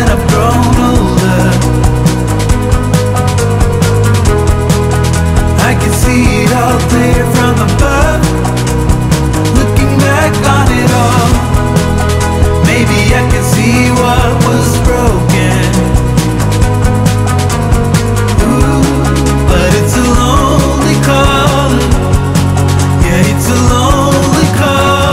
that I've grown older. I can see it all clear from above, looking back on it all. Maybe I can see what was broken. Ooh, but it's a lonely call. Yeah, it's a lonely calling.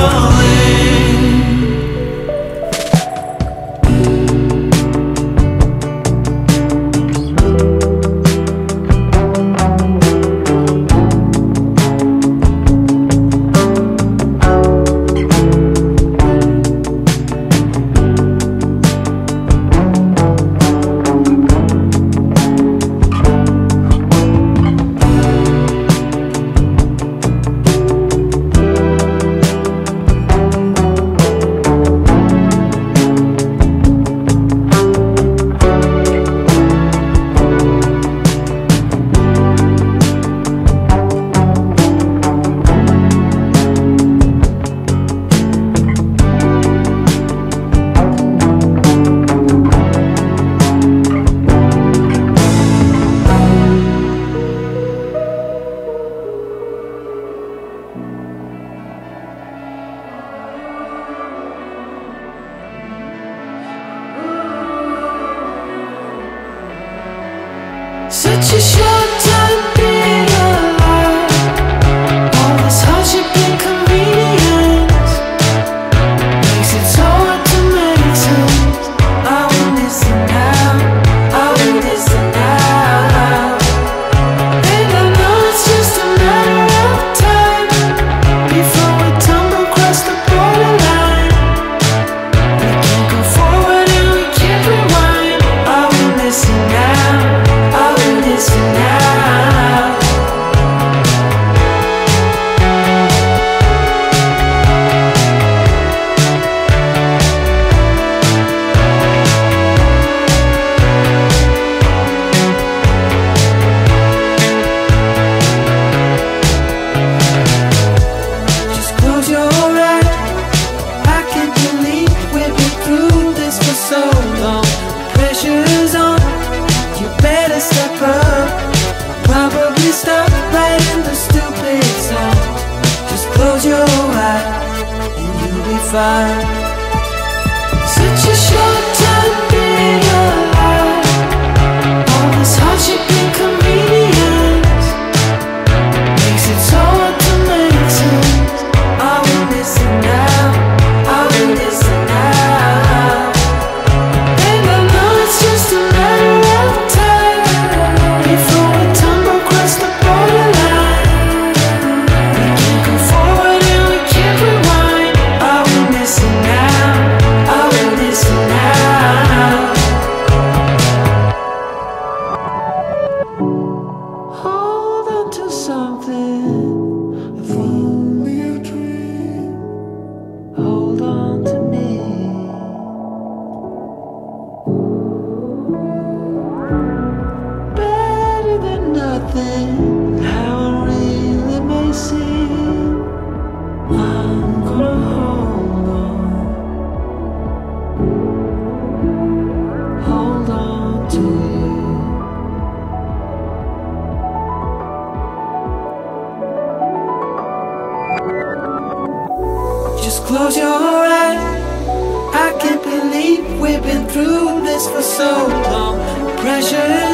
Pressure.